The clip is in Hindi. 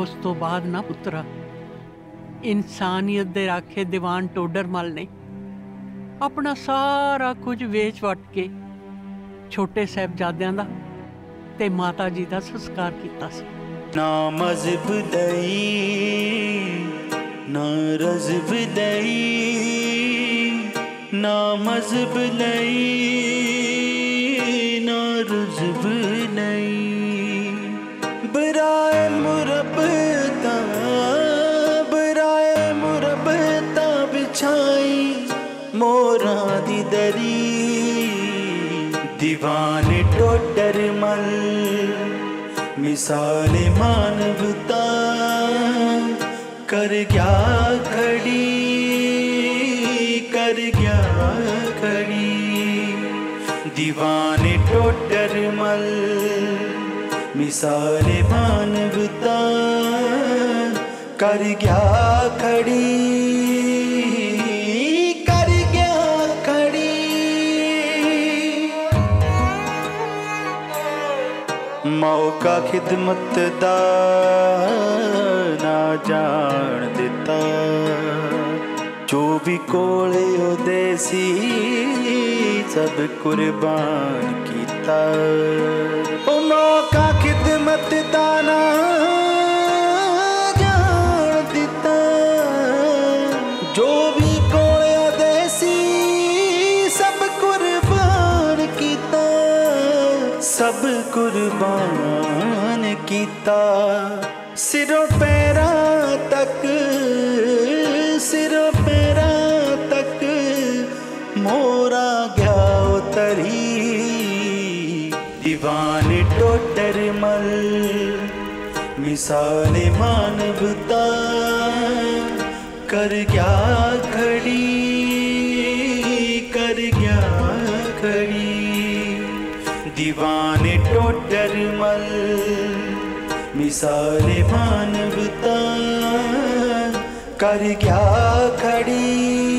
ਉਸ ਤੋਂ ਬਾਅਦ ਨਾ ਪੁੱਤਰਾ इंसानियत दे राखे दीवान टोडरमल ने अपना सारा कुछ वेच वट के छोटे साहिबजादियां दा ते माता जी दा संस्कार कीता सी। ना मजहब दई ना रजब दई ना मजहब दई ना रजब नहीं बराए मुरब्बता मोरा दी दरी दीवान टोडरमल मिसाल मानवता कर गया खड़ी दीवान टोडरमल मिसाल मानवता कर गया खड़ी मौका खिदमत दा ना जान दिता जो भी कोले ओदे सी सब कुर्बान किता मौका खिदमत दा ना जान दिता जो भी कोले ओदे सी सब कुर्बान किता सब कुर्बान किता सिरों पैरा तक सिरों पैरा तक मोरा गया उतरी दीवान टोडरमल मिसाल मानवता कर गया खड़ी दीवान टोडरमल मिसाल मानवता कर गया खड़ी।